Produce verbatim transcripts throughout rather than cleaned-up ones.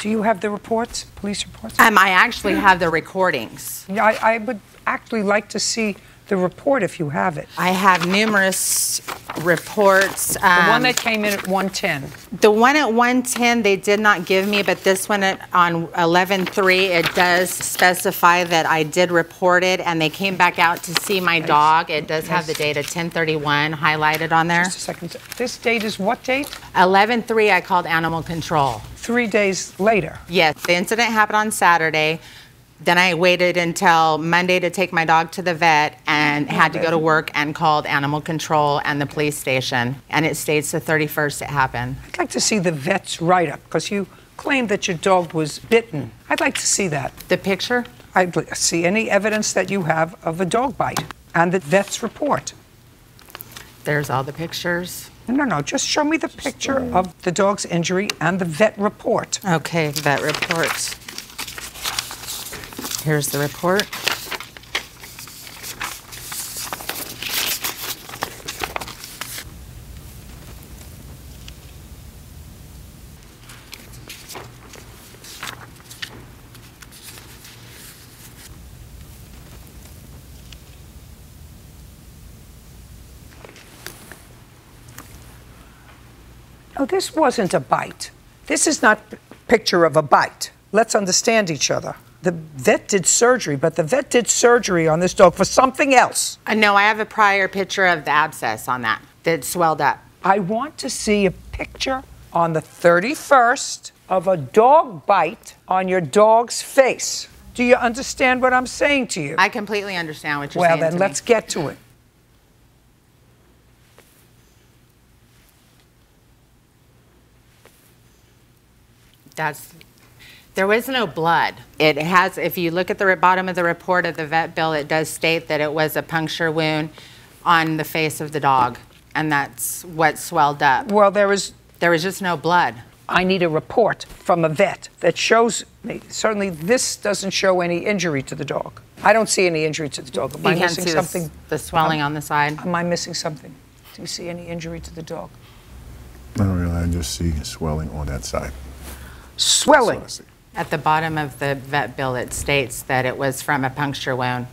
Do you have the reports, police reports? Um, I actually have the recordings. Yeah, I, I would actually like to see the report if you have it. I have numerous reports. Um, the one that came in at one ten. The one at one ten they did not give me, but this one at, on eleven three it does specify that I did report it, and they came back out to see my dog. It does have the date of ten thirty-one highlighted on there. Just a second. This date is what date? eleven three I called animal control. Three days later? Yes. The incident happened on Saturday. Then I waited until Monday to take my dog to the vet and had to go to work and called animal control and the police station. And it states the thirty-first it happened. I'd like to see the vet's write-up because you claimed that your dog was bitten. I'd like to see that. The picture? I'd like to see any evidence that you have of a dog bite and the vet's report. There's all the pictures. No, no, just show me the picture of the dog's injury and the vet report. Okay, vet report. Here's the report. No, this wasn't a bite. This is not a picture of a bite. Let's understand each other. The vet did surgery, but the vet did surgery on this dog for something else. Uh, no, I have a prior picture of the abscess on that that swelled up. I want to see a picture on the thirty-first of a dog bite on your dog's face. Do you understand what I'm saying to you? I completely understand what you're well, saying. Well, then to let's me. get to it. That's. There was no blood. It has, if you look at the bottom of the report of the vet bill, it does state that it was a puncture wound on the face of the dog, and that's what swelled up. Well, there was, there was just no blood. I need a report from a vet that shows me. Certainly this doesn't show any injury to the dog. I don't see any injury to the dog. Am you I can missing see something? The, the swelling um, on the side. Am I missing something? Do you see any injury to the dog? I don't really, I just see swelling on that side. Swelling? At the bottom of the vet bill, it states that it was from a puncture wound.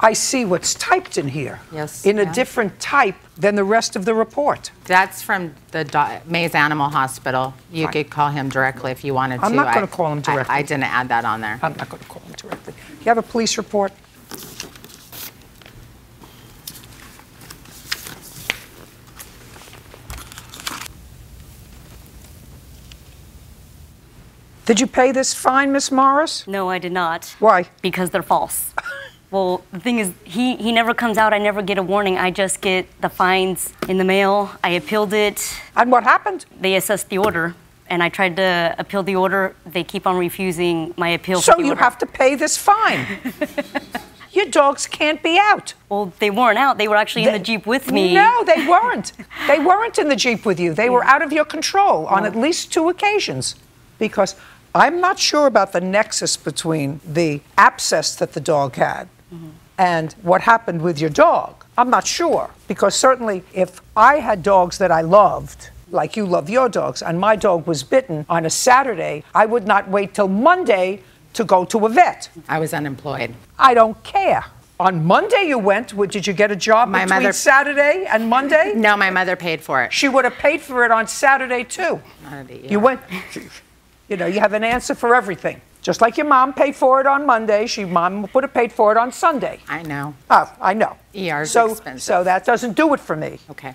I see what's typed in here. Yes. In yeah. a different type than the rest of the report. That's from the Mays Animal Hospital. You Fine. could call him directly if you wanted I'm to. I'm not going to call him directly. I, I didn't add that on there. I'm not going to call him directly. You have a police report? Did you pay this fine, Miss Morris? No, I did not. Why? Because they're false. Well, the thing is, he, he never comes out. I never get a warning. I just get the fines in the mail. I appealed it. And what happened? They assessed the order, and I tried to appeal the order. They keep on refusing my appeal. So you order. have to pay this fine. Your dogs can't be out. Well, they weren't out. They were actually they, in the Jeep with me. No, they weren't. They weren't in the Jeep with you. They yeah. were out of your control on oh. at least two occasions. Because I'm not sure about the nexus between the abscess that the dog had mm-hmm. and what happened with your dog. I'm not sure, because certainly if I had dogs that I loved, like you love your dogs, and my dog was bitten on a Saturday, I would not wait till Monday to go to a vet. I was unemployed. I don't care. On Monday you went, well, did you get a job my between mother... Saturday and Monday? No, my mother paid for it. She would have paid for it on Saturday too. Not a, yeah. You went... You know, you have an answer for everything. Just like your mom paid for it on Monday, she mom would have paid for it on Sunday. I know. Oh, I know. E R's expensive. So that doesn't do it for me. Okay.